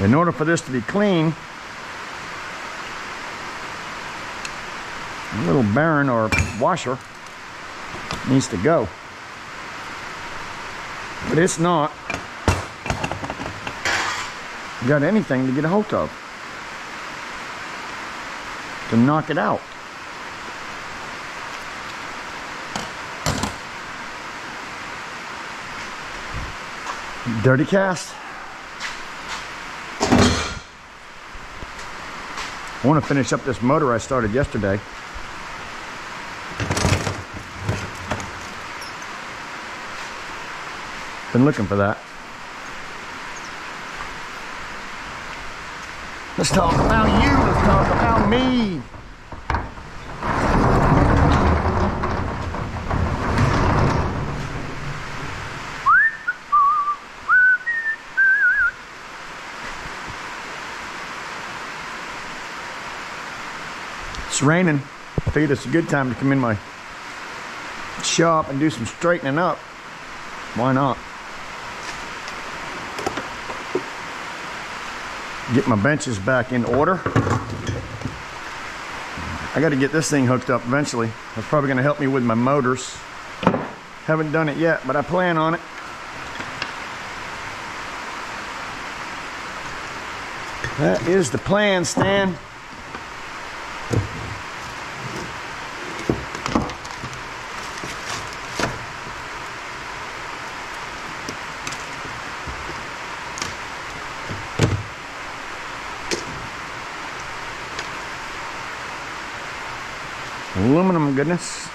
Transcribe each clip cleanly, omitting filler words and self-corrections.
In order for this to be clean, a little bearing or washer needs to go. But it's not got anything to get a hold of to knock it out. Dirty cast. I want to finish up this motor I started yesterday. Been looking for that. Let's talk about you. Let's talk about me. It's raining. I figured it's a good time to come in my shop and do some straightening up. Why not? Get my benches back in order. I got to get this thing hooked up eventually. That's probably going to help me with my motors. Haven't done it yet, but I plan on it. That is the plan, Stan. Aluminum goodness.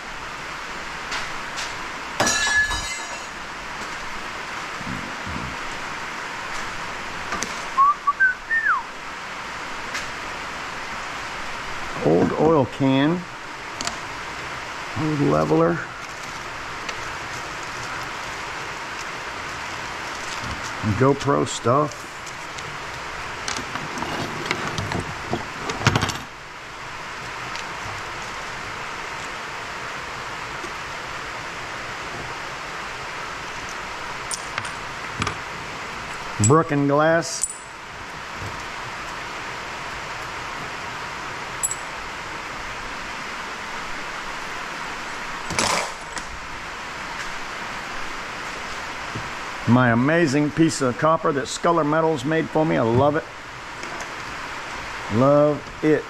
Old oil can. Old leveler. And GoPro stuff. Brook and glass. My amazing piece of copper that Sculler Metals made for me. I love it. Love it.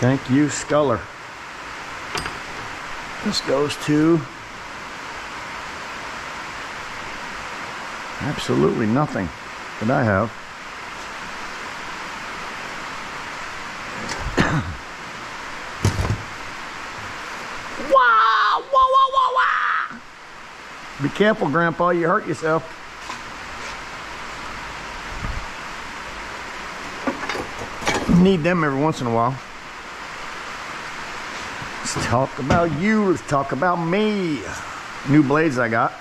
Thank you, Sculler. This goes to absolutely nothing that I have. Wow! Whoa, whoa, whoa, whoa! Be careful, Grandpa. You hurt yourself. You need them every once in a while. Let's talk about you. Let's talk about me. New blades I got.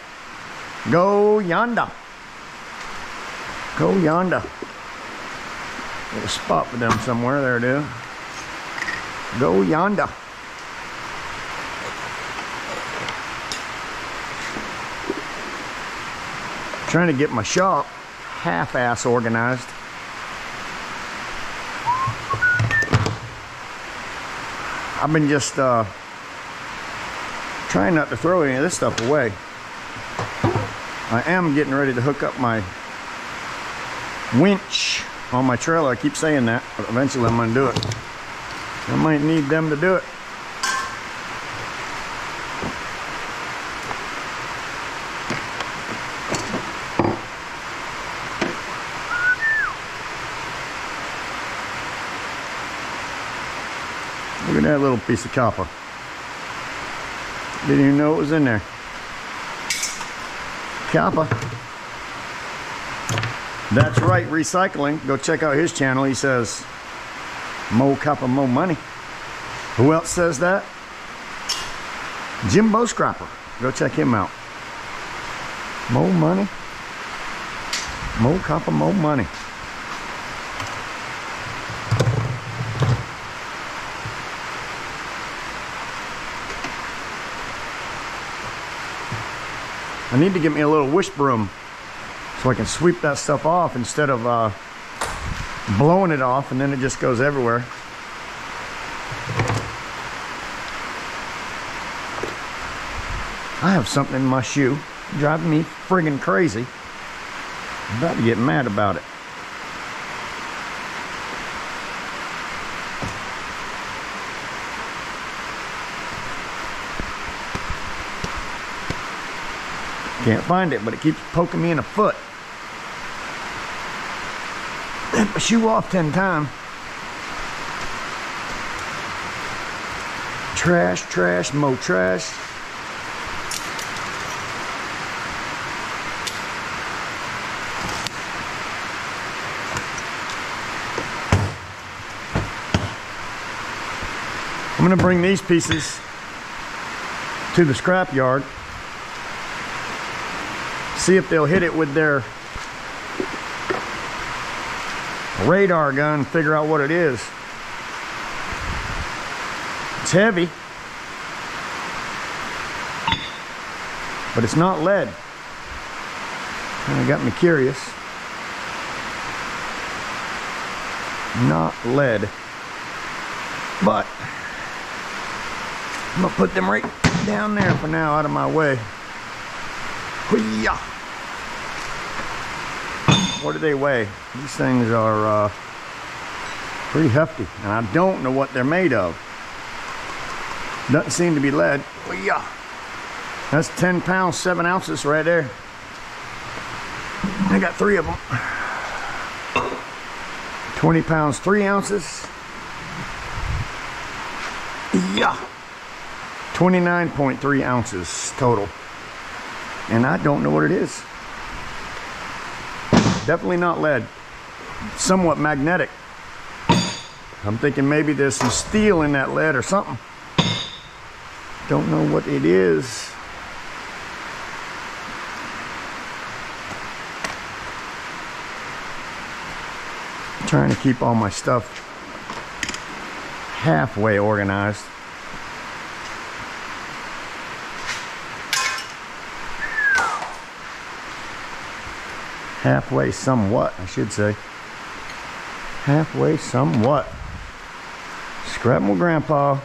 Go yonder. Go yonder. Little spot for them somewhere. There it is. Go yonder. Trying to get my shop half-ass organized. I've been just trying not to throw any of this stuff away. I am getting ready to hook up my winch on my trailer. I keep saying that, but eventually I'm going to do it. I might need them to do it. Look at that little piece of copper. Didn't even know it was in there. Copper. That's right, recycling. Go check out his channel. He says, "Mo copper, mo money." Who else says that? Jim Bo Scrapper. Go check him out. Mo money. Mo copper, mo money. I need to get me a little wish broom. so I can sweep that stuff off instead of blowing it off and then it just goes everywhere. I have something in my shoe driving me friggin' crazy. I'm about to get mad about it. Can't find it, but it keeps poking me in the foot. Let my shoe off 10 times. Trash, trash, more trash. I'm gonna bring these pieces to the scrap yard. See if they'll hit it with their radar gun, figure out what it is. It's heavy, but it's not lead. Kind of got me curious. Not lead, but I'm gonna put them right down there for now, out of my way. Hoo-yah! What do they weigh? These things are pretty hefty, and I don't know what they're made of. Doesn't seem to be lead. Well, yeah, that's 10 pounds, 7 ounces right there. I got 3 of them. 20 pounds, 3 ounces. Yeah, 29.3 ounces total. And I don't know what it is. Definitely not lead. Somewhat magnetic. I'm thinking maybe there's some steel in that lead or something. Don't know what it is. I'm trying to keep all my stuff halfway organized. Halfway somewhat, I should say. Halfway somewhat. Scrapping with Grandpa.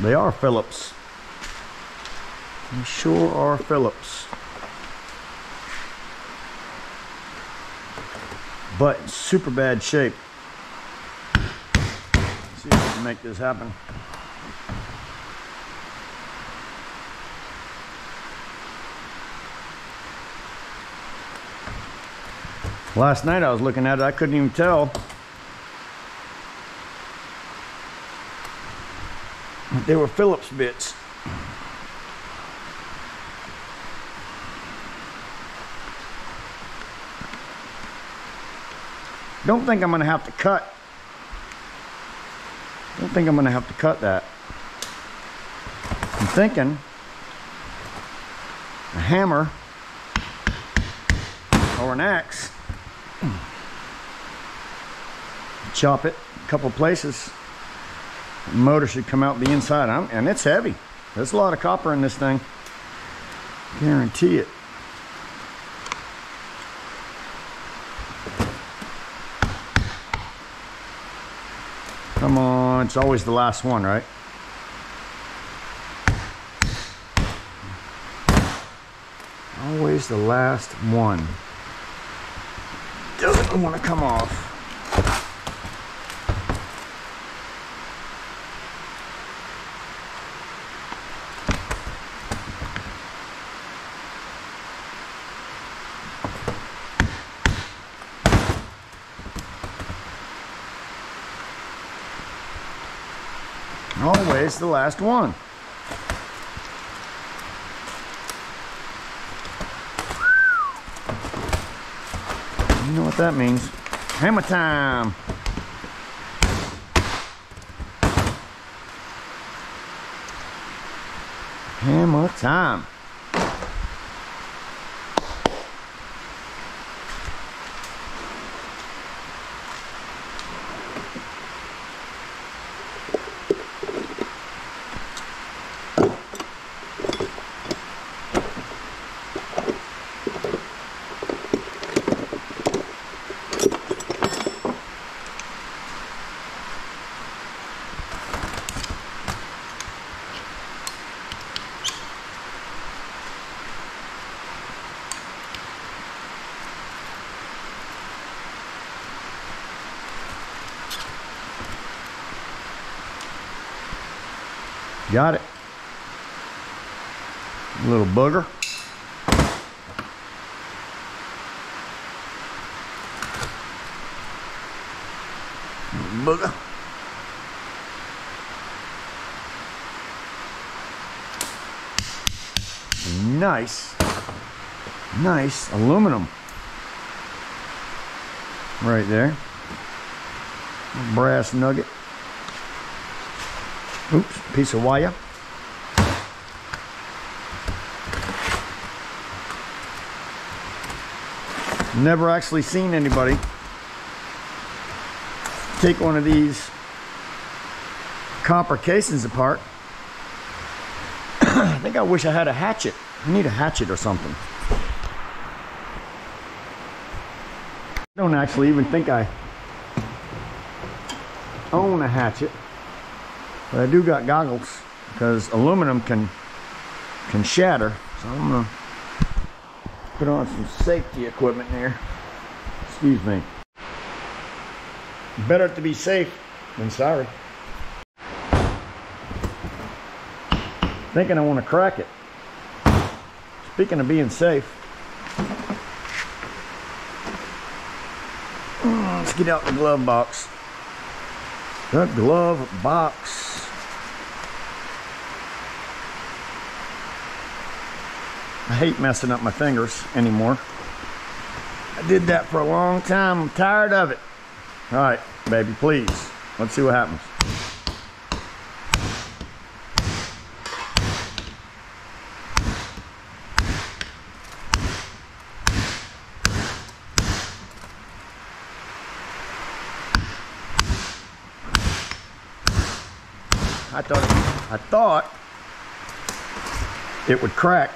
They are Phillips. They sure are Phillips. But in super bad shape. Let's see if we can make this happen. Last night I was looking at it, I couldn't even tell. They were Phillips bits. Don't think I'm gonna have to cut. Don't think I'm gonna have to cut that. I'm thinking a hammer or an axe. Chop it a couple places. Motor should come out the inside. And it's heavy. There's a lot of copper in this thing, guarantee it. Come on, it's always the last one, right? always the last one. Doesn't want to come off. Always the last one. You know what that means. Hammer time. Hammer time. Got it. Little booger. Booger. Nice. Nice aluminum. Right there. Brass nugget. Oops, piece of wire. Never actually seen anybody take one of these copper casings apart. I think I wish I had a hatchet. I need a hatchet or something. I don't actually even think I own a hatchet. But I do got goggles because aluminum can shatter. So I'm gonna put on some safety equipment here. Excuse me. Better to be safe than sorry. Thinking I want to crack it. Speaking of being safe. Let's get out the glove box. The glove box. I hate messing up my fingers anymore. I did that for a long time. I'm tired of it. All right, baby, please. Let's see what happens. I thought it would crack.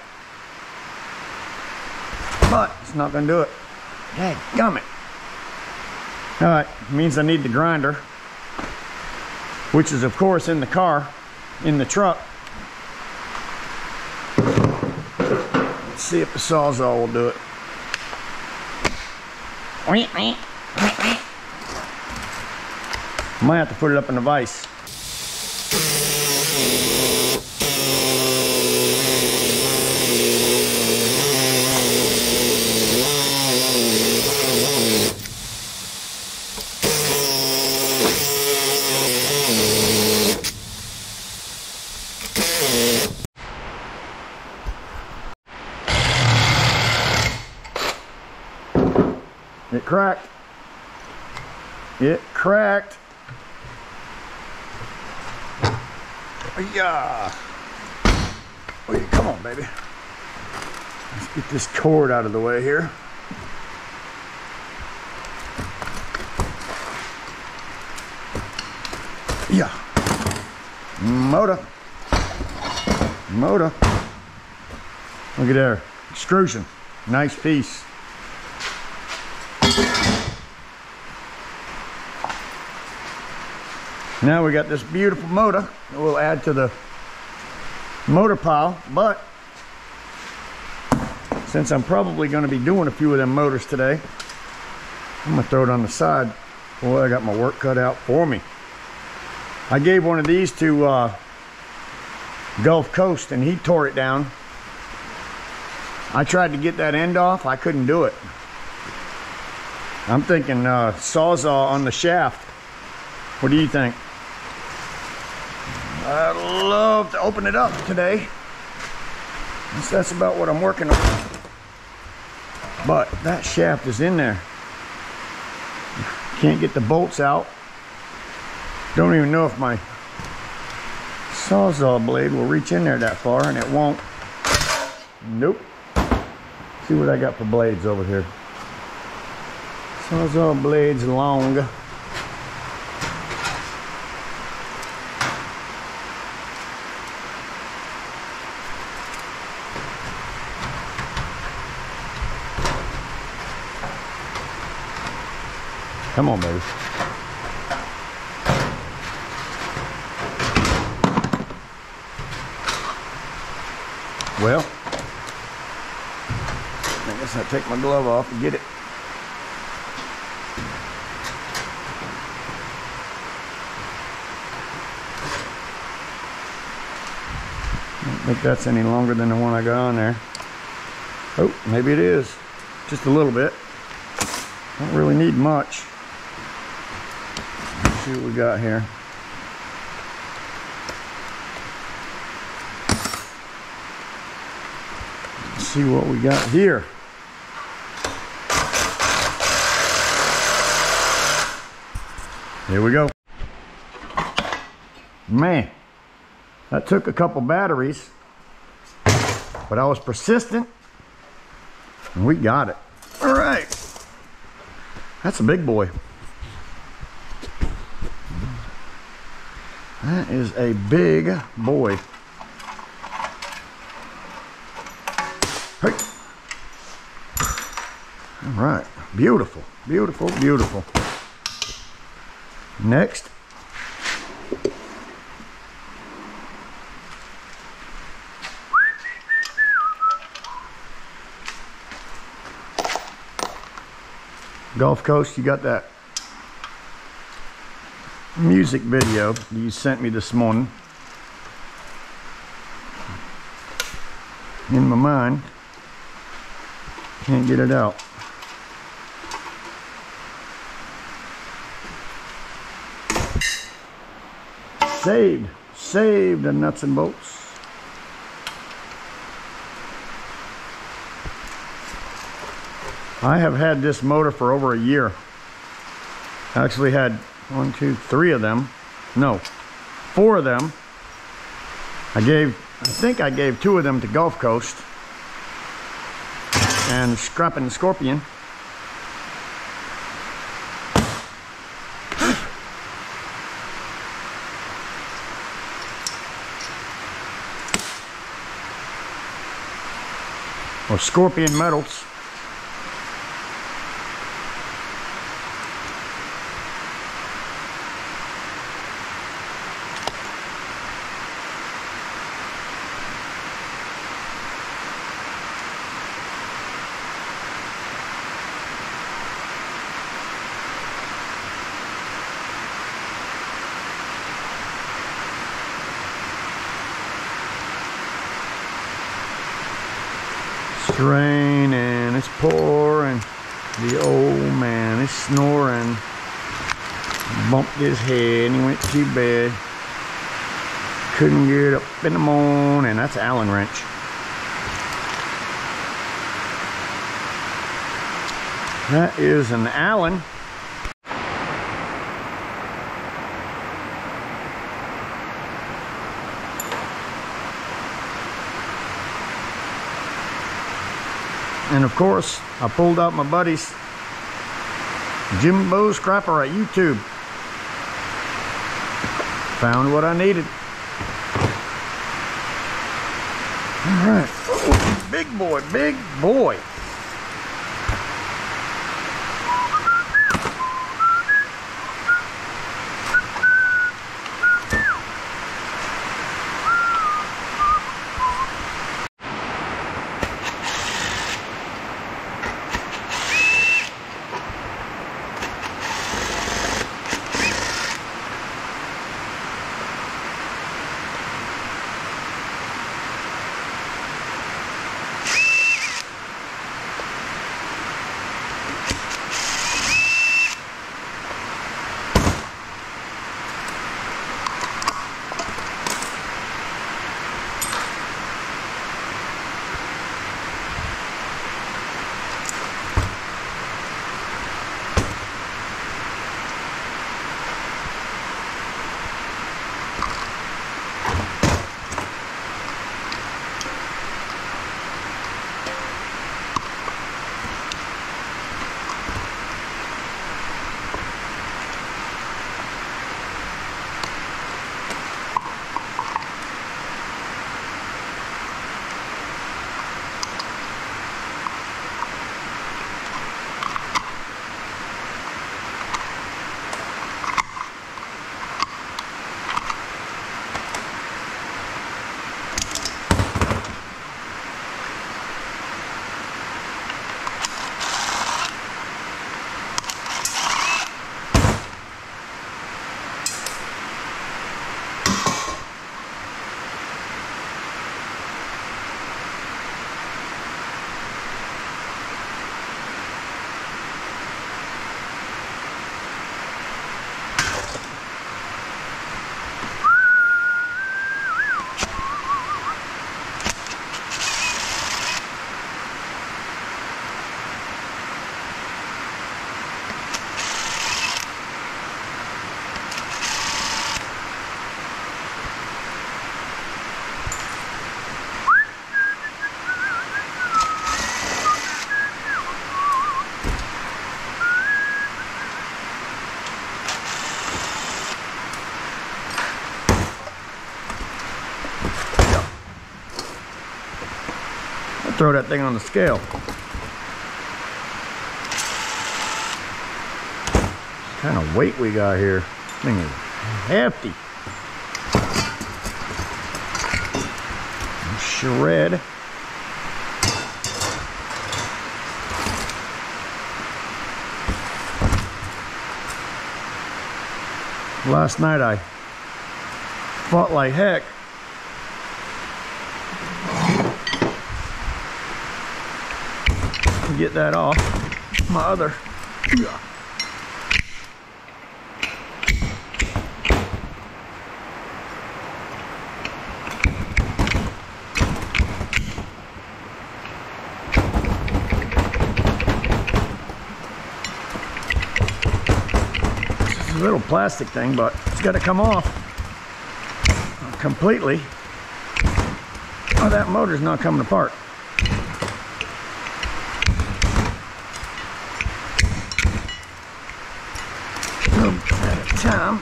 But it's not gonna do it. Dadgummit. Alright, means I need the grinder, which is of course in the car, in the truck. Let's see if the Sawzall will do it. Might have to put it up in the vise. Cracked. It cracked. Yeah. Come on, baby. Let's get this cord out of the way here. Yeah. Motor. Motor. Look at there. Extrusion. Nice piece. Now we got this beautiful motor that we'll add to the motor pile, but Since I'm probably going to be doing a few of them motors today, I'm going to throw it on the side. Boy, I got my work cut out for me. I gave one of these to Gulf Coast and he tore it down. I tried to get that end off. I couldn't do it. I'm thinking Sawzall on the shaft. What do you think? I'd love to open it up today. That's about what I'm working on. But that shaft is in there. Can't get the bolts out. Don't even know if my Sawzall blade will reach in there that far, and it won't. Nope. See what I got for blades over here. Sawzall blades long. Come on, baby. Well, I guess I'll take my glove off and get it. I don't think that's any longer than the one I got on there. Oh, maybe it is. Just a little bit. Don't really need much. See what we got here. Let's see what we got here. Here we go. Man, that took a couple batteries, but I was persistent and we got it. All right, that's a big boy. That is a big boy. Hey. All right, beautiful, beautiful, beautiful. Next. Gulf Coast, you got that music video you sent me this morning in my mind. Can't get it out. Saved the nuts and bolts. I have had this motor for over a year. I actually had 1, 2, 3 of them. No, 4 of them. I think I gave 2 of them to Gulf Coast and Scrapping Scorpion. Or Scorpion Metals. Rain and it's pouring. The old man is snoring. Bumped his head and he went to bed. Couldn't get up in the morning. That's Allen wrench. That is an Allen. And of course, I pulled out my buddies, Jim Bo Scrapper at YouTube. Found what I needed. All right, oh, big boy, big boy. throw that thing on the scale. What kind of weight we got here? This thing is hefty. Shred. Last night I fought like heck. Get that off. My other. Little plastic thing, but it's got to come off completely. Oh, that motor's not coming apart. One at a time.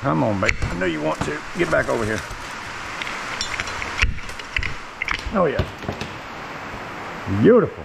Come on, babe. I know you want to. Get back over here. Oh, yeah. Beautiful.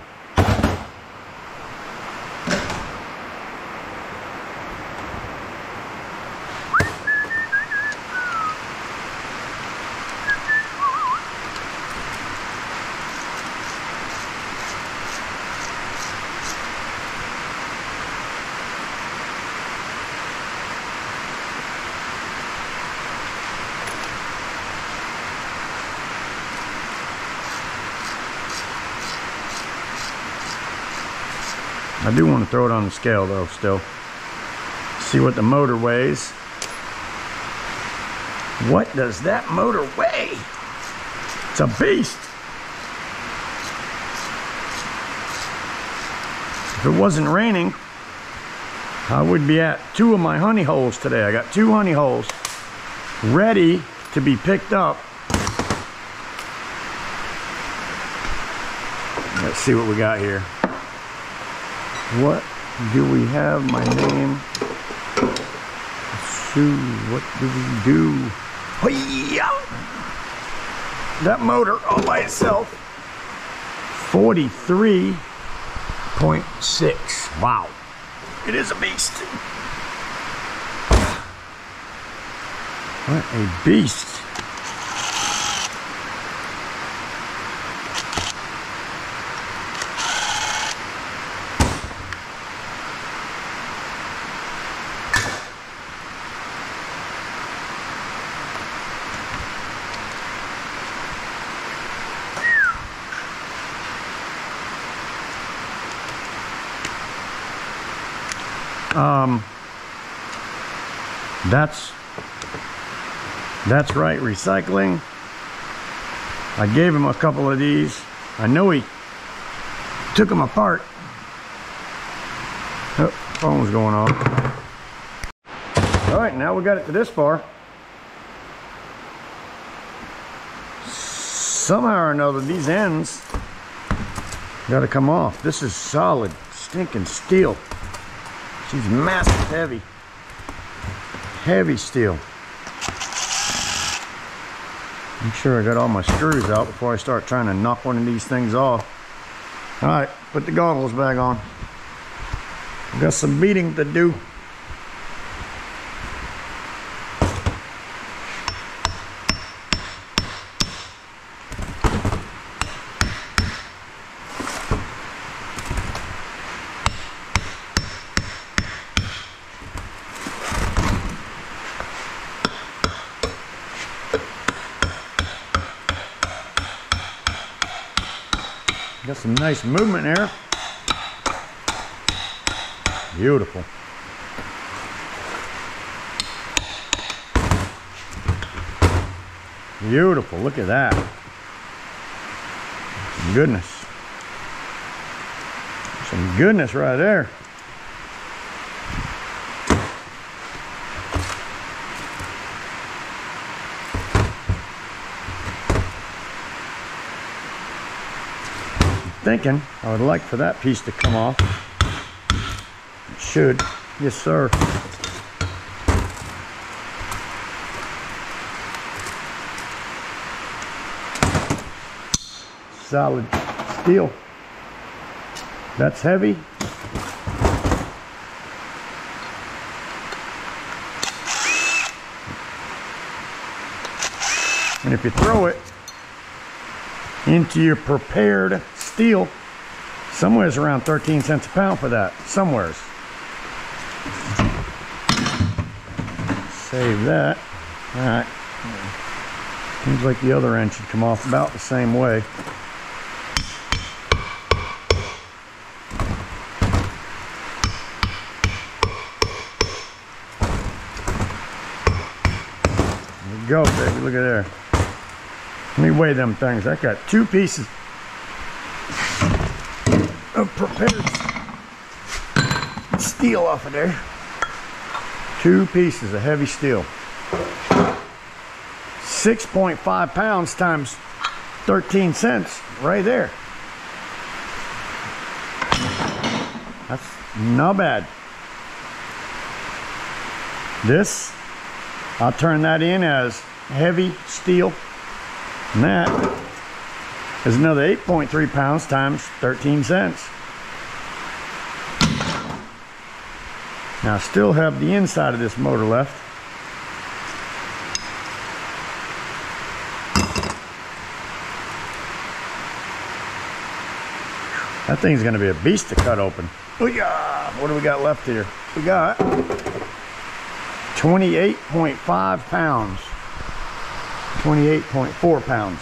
I do want to throw it on the scale though, still. See what the motor weighs. What does that motor weigh? It's a beast. If it wasn't raining, I would be at two of my honey holes today. I got two honey holes ready to be picked up. Let's see what we got here. What do we have? My name. What do we do? That motor all by itself. 43.6. Wow. It is a beast. What a beast. That's right, recycling. I gave him a couple of these. I know he took them apart. Oh, phone's going off. All right, now we got it to this far. Somehow or another, these ends gotta come off. This is solid, stinking steel. She's massive, heavy. Heavy steel. Make sure I got all my screws out before I start trying to knock one of these things off. All right, put the goggles back on. I've got some beating to do. Got some nice movement there. Beautiful. Beautiful, look at that. Goodness. Some goodness right there. Thinking I would like for that piece to come off. It should. Yes, sir. solid steel. That's heavy. And if you throw it into your prepared steel, somewhere's around 13 cents a pound for that, somewheres. Save that. All right. Seems like the other end should come off about the same way. There you go, baby. Look at there. Let me weigh them things. I got two pieces of prepared steel off of there. Two pieces of heavy steel. 6.5 pounds times 13 cents right there. That's not bad. This, I'll turn that in as heavy steel. And that is another 8.3 pounds times 13 cents. Now I still have the inside of this motor left. That thing's gonna be a beast to cut open. What do we got left here? We got 28.5 pounds. 28.4 pounds.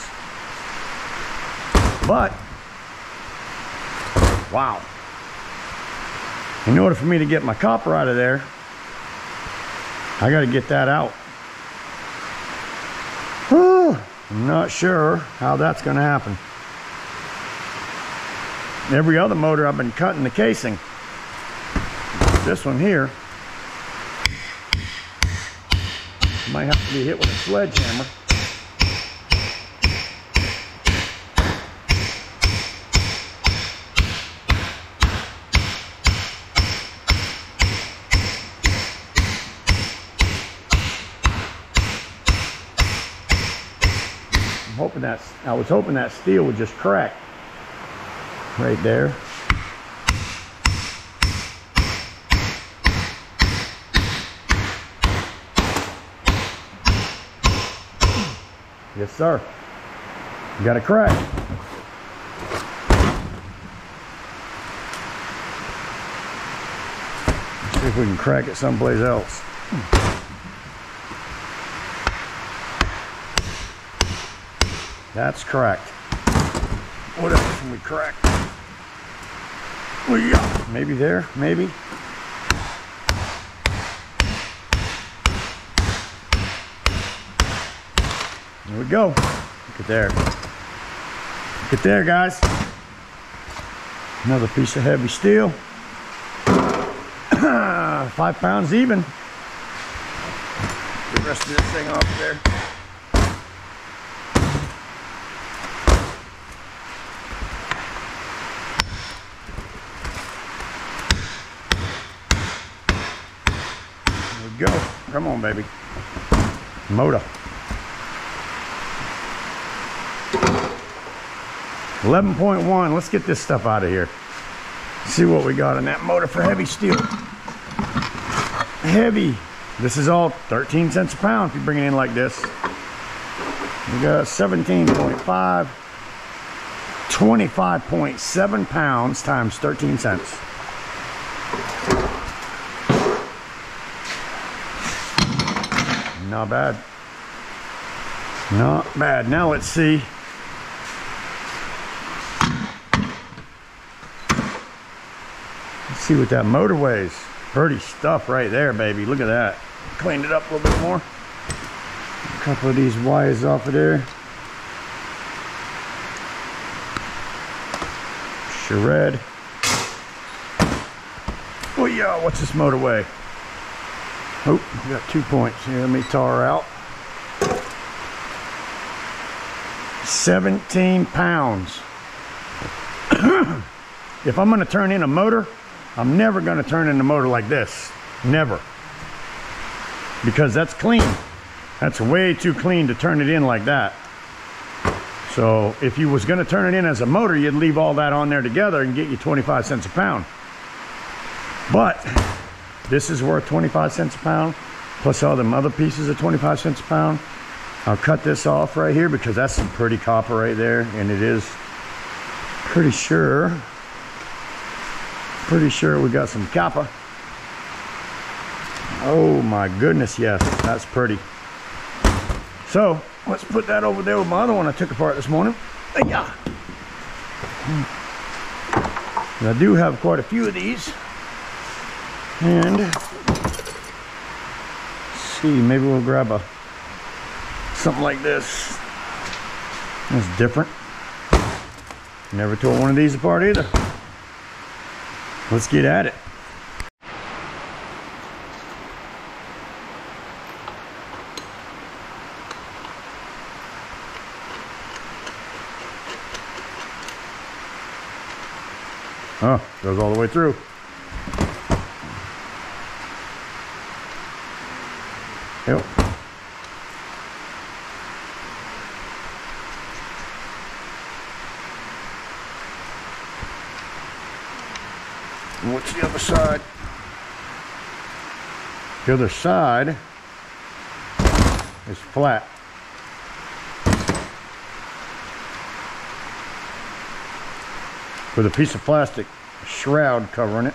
But, wow. In order for me to get my copper out of there, I gotta get that out. Whew, I'm not sure how that's gonna happen. Every other motor I've been cutting the casing. This one here might have to be hit with a sledgehammer. I'm hoping that I was hoping that steel would just crack. Right there. Yes, sir. You got a crack. Let's see if we can crack it someplace else. That's cracked. What else can we crack? Maybe there, maybe. There we go. Look at there. Look at there, guys. Another piece of heavy steel. 5 pounds even. The rest of this thing off there. Go. Come on, baby. Motor. 11.1. Let's get this stuff out of here. See what we got in that motor for heavy steel. Heavy. This is all 13 cents a pound if you bring it in like this. We got 17.5. 25.7 pounds times 13 cents. Not bad. Not bad. Now let's see. Let's see what that motor weighs. Pretty stuff right there, baby. Look at that. Cleaned it up a little bit more. A couple of these wires off of there. Shred. Oh yeah, what's this motor weigh? Oh, we got 2 points here. Let me tar out. 17 pounds. If I'm going to turn in a motor, I'm never going to turn in a motor like this. Never. Because that's clean. That's way too clean to turn it in like that. So if you was gonna turn it in as a motor, you'd leave all that on there together and get you 25 cents a pound. But this is worth 25 cents a pound, plus all them other pieces of 25 cents a pound. I'll cut this off right here because that's some pretty copper right there, and it is pretty sure we got some copper. Oh my goodness, yes, that's pretty. So let's put that over there with my other one I took apart this morning. Yeah, and I do have quite a few of these, and let's see, maybe we'll grab a something like this. It's different. Never tore one of these apart either. Let's get at it. Oh, goes all the way through. Yep. What's the other side? The other side is flat. With a piece of plastic shroud covering it.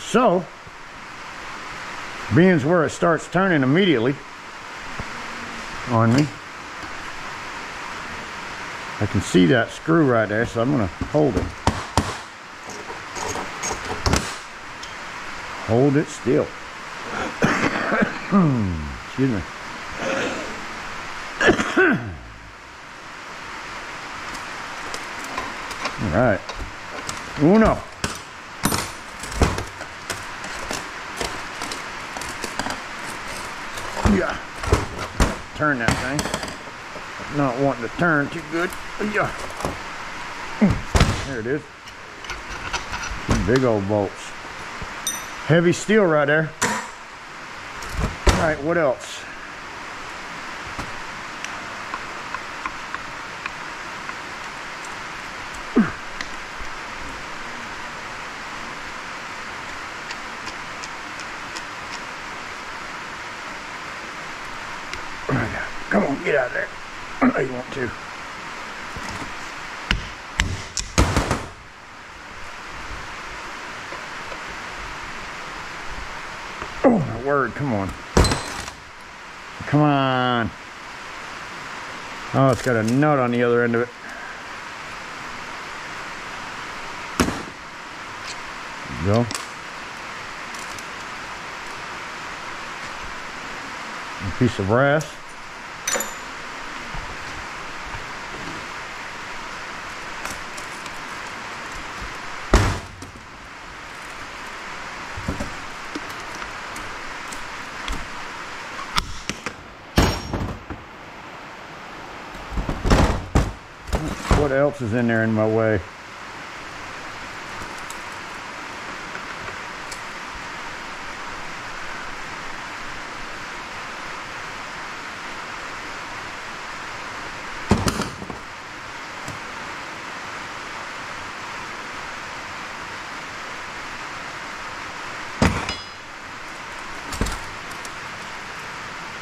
So, being where it starts turning immediately on me, I can see that screw right there, so I'm going to hold it. Hold it still. Excuse me. All right. Uno. Yeah. Turn that thing. Not wanting to turn too good. Yeah. There it is. Big old bolts. Heavy steel right there. All right, what else? Come on, get out of there. I know you want to. Oh my word, come on. Come on. Oh, it's got a nut on the other end of it. There you go. A piece of brass. What else is in there in my way?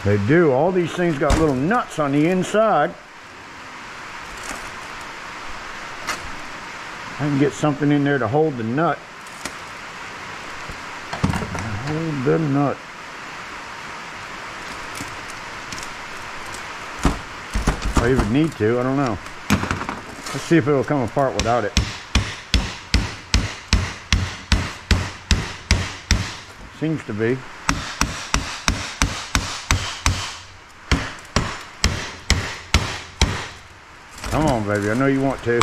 They do. All these things got little nuts on the inside. I can get something in there to hold the nut. Hold the nut. I even need to, I don't know. Let's see if it'll come apart without it. Seems to be. Come on, baby, I know you want to.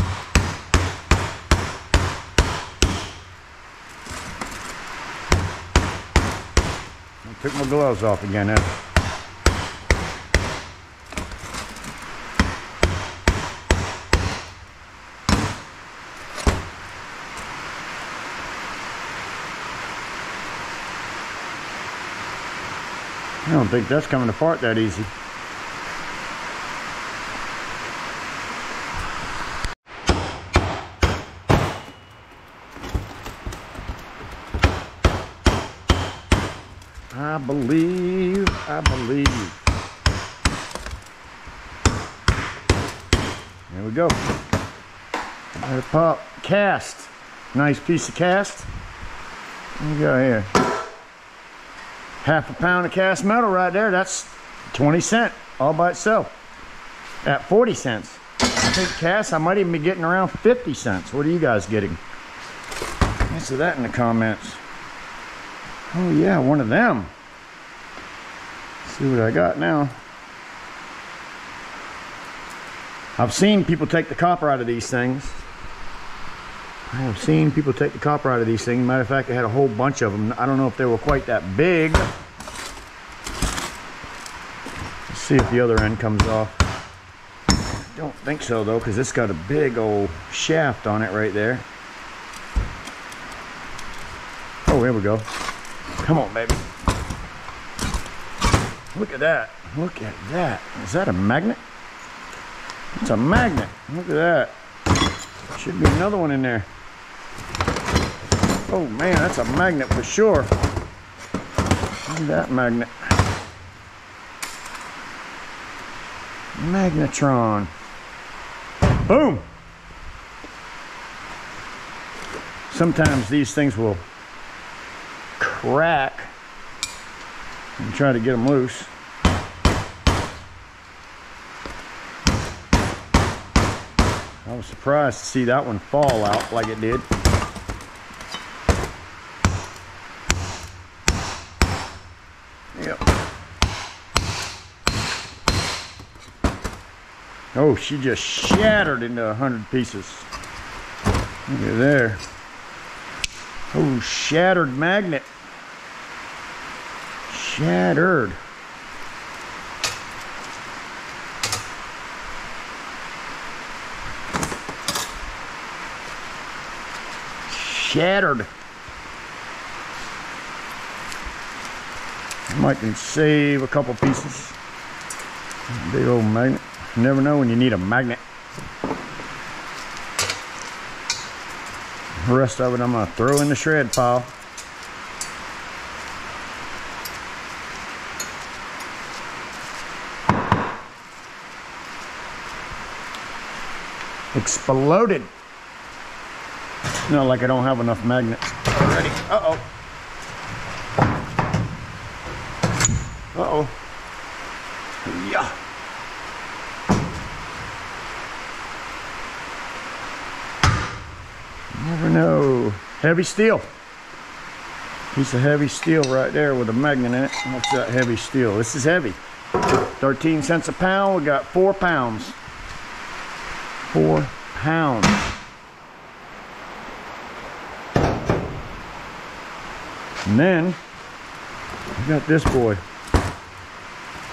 Took my gloves off again. don't think that's coming apart that easy. I believe. There we go. Let it pop. Cast. Nice piece of cast. What do we got here? Half a pound of cast metal right there. That's 20 cents all by itself. At 40 cents. I think cast, I might even be getting around 50 cents. What are you guys getting? Answer that in the comments. Oh yeah, one of them. Let's see what I got now. I've seen people take the copper out of these things. I have seen people take the copper out of these things. Matter of fact, I had a whole bunch of them. I don't know if they were quite that big. Let's see if the other end comes off. I don't think so though, because it's got a big old shaft on it right there. Oh, here we go. Come on, baby. Look at that. Look at that. Is that a magnet? It's a magnet. Look at that. Should be another one in there. Oh man, that's a magnet for sure. Look at that magnet. Magnetron. Boom! Sometimes these things will crack and try to get them loose. I was surprised to see that one fall out like it did. Yep. Oh, she just shattered into 100 pieces. Look at there. Oh, shattered magnet. Shattered. Shattered. I might can save a couple pieces. Big old magnet. You never know when you need a magnet. The rest of it I'm going to throw in the shred pile. Exploded. No, like I don't have enough magnets already. Uh-oh. Uh-oh. Yeah. Never know. Heavy steel. Piece of heavy steel right there with a magnet in it. What's that heavy steel? This is heavy. 13 cents a pound. We got 4 pounds. 4 pounds. And then we got this boy.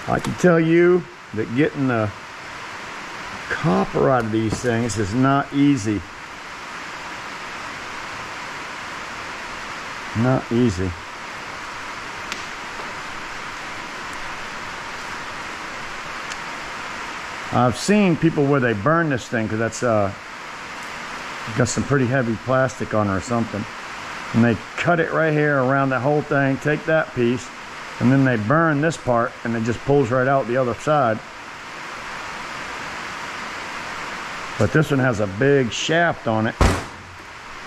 I can tell you that getting the copper out of these things is not easy. Not easy. I've seen people where they burn this thing because that's got some pretty heavy plastic on it or something, and they cut it right here around that whole thing, take that piece, and then they burn this part and it just pulls right out the other side. But this one has a big shaft on it.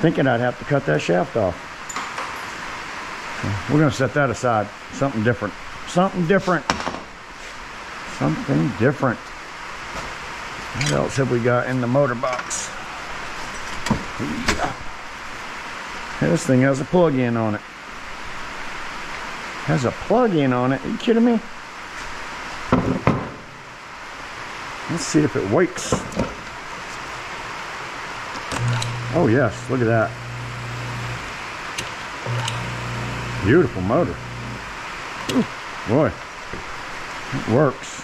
Thinking I'd have to cut that shaft off. So we're gonna set that aside. Something different. Something different. Something different. What else have we got in the motor box? Yeah. This thing has a plug-in on it. Has a plug-in on it? Are you kidding me? Let's see if it wakes. Oh yes, look at that. Beautiful motor. Ooh, boy, it works.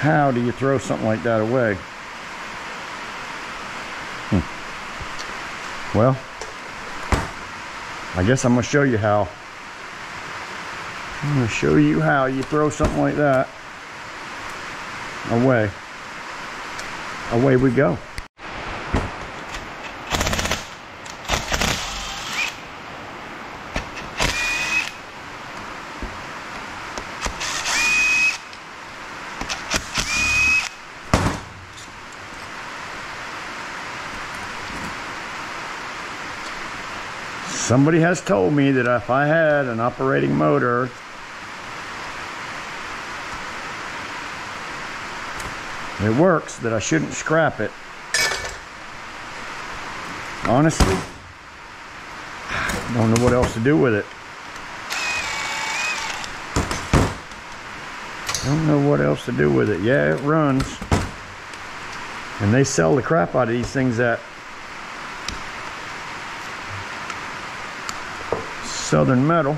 How do you throw something like that away? Well, I guess I'm going to show you how. I'm going to show you how you throw something like that away. Away we go. Somebody has told me that if I had an operating motor, it works, that I shouldn't scrap it. Honestly, I don't know what else to do with it. Don't know what else to do with it. Yeah, it runs. And they sell the crap out of these things at Southern Metal.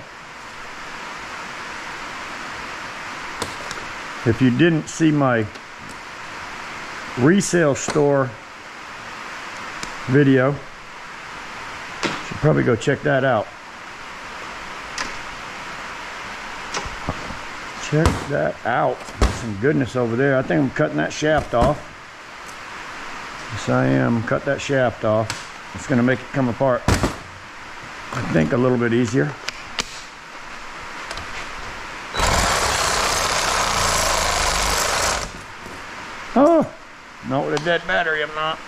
If you didn't see my resale store video, you should probably go check that out. Check that out. There's some goodness over there. I think I'm cutting that shaft off. Yes, I am. Cut that shaft off. It's going to make it come apart, I think, a little bit easier. Oh, not with a dead battery, I'm not.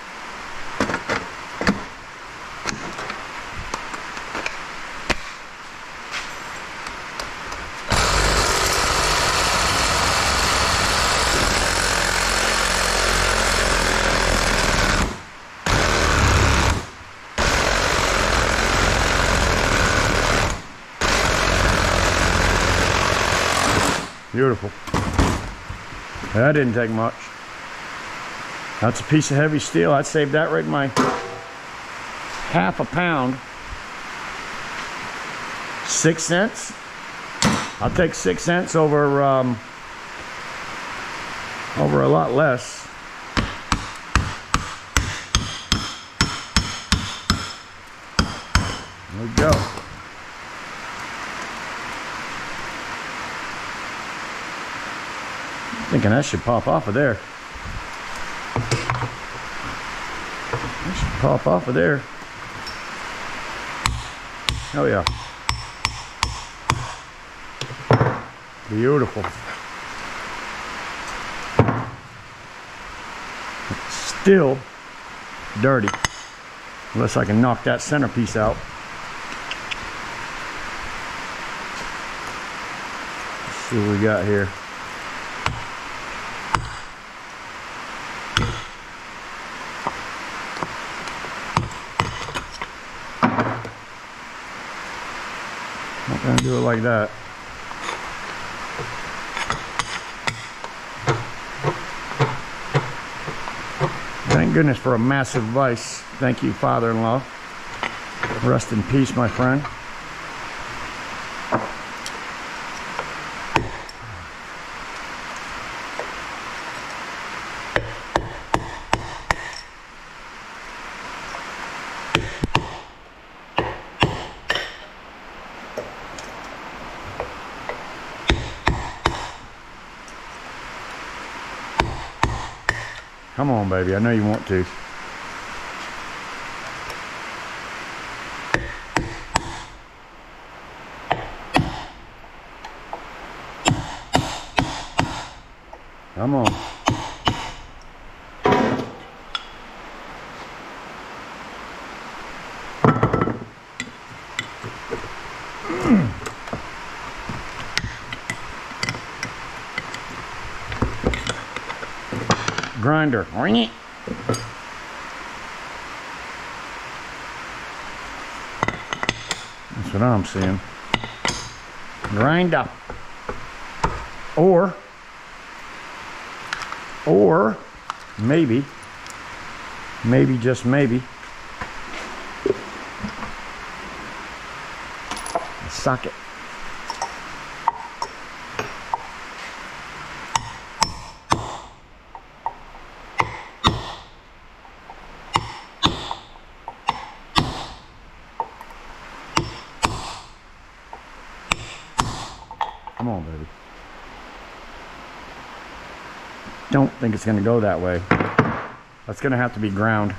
Beautiful. That didn't take much. That's a piece of heavy steel. I'd save that right in my half a pound. 6 cents. I'll take 6 cents over over a lot less. There we go. Thinking that should pop off of there. That should pop off of there. Oh yeah. Beautiful. It's still dirty. Unless I can knock that centerpiece out. Let's see what we got here. Do it like that. Thank goodness for a massive vice. Thank you, father-in-law. Rest in peace, my friend. Come on, baby, I know you want to. Come on. Grinder. Ring it. That's what I'm seeing. Grinder. Or maybe just maybe, a socket. don't think it's going to go that way. That's going to have to be ground.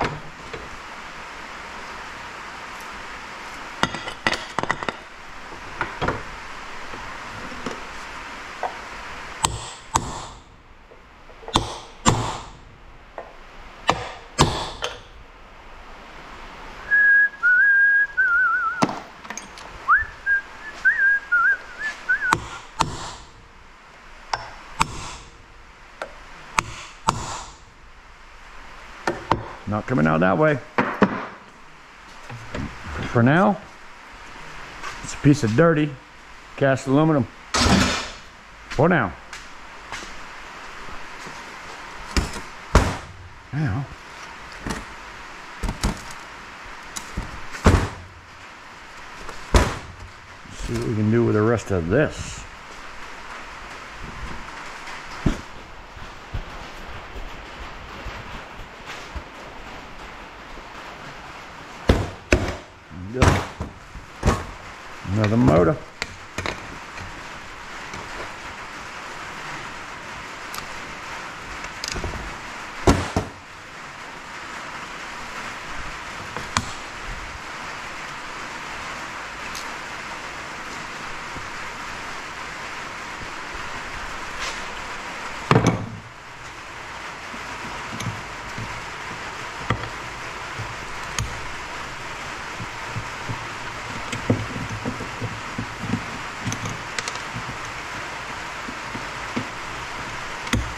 Not coming out that way. For now, it's a piece of dirty cast aluminum. For now. Now, let's see what we can do with the rest of this. Another motor.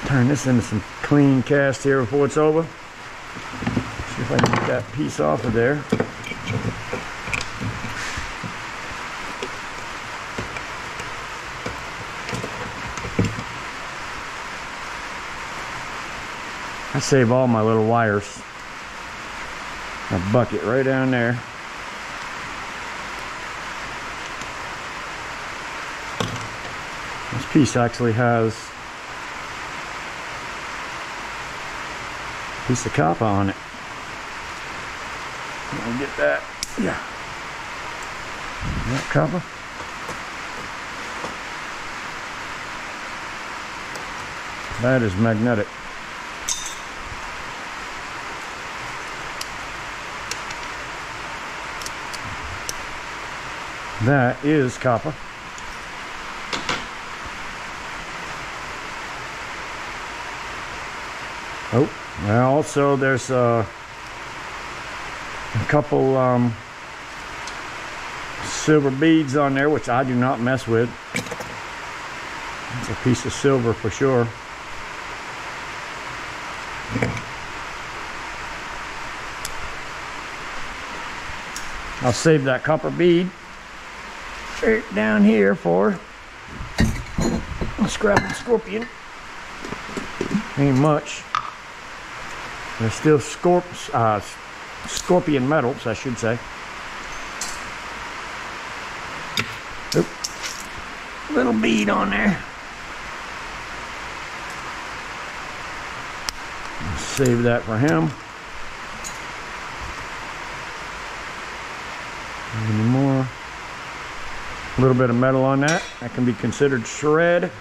Turn this into some clean cast here before it's over. See if I can get that piece off of there. I save all my little wires. A bucket right down there. This piece actually has piece of copper on it. I'll get that. Yeah. That copper. That is magnetic. That is copper. Oh. Now also there's a couple silver beads on there, which I do not mess with. It's a piece of silver for sure. I'll save that copper bead right down here for a Scrapping Scorpion. Ain't much. There's still Scorpion metals, I should say. Oop. Little bead on there. Save that for him. Any more? A little bit of metal on that. That can be considered shred.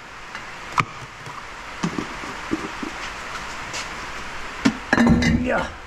Yeah.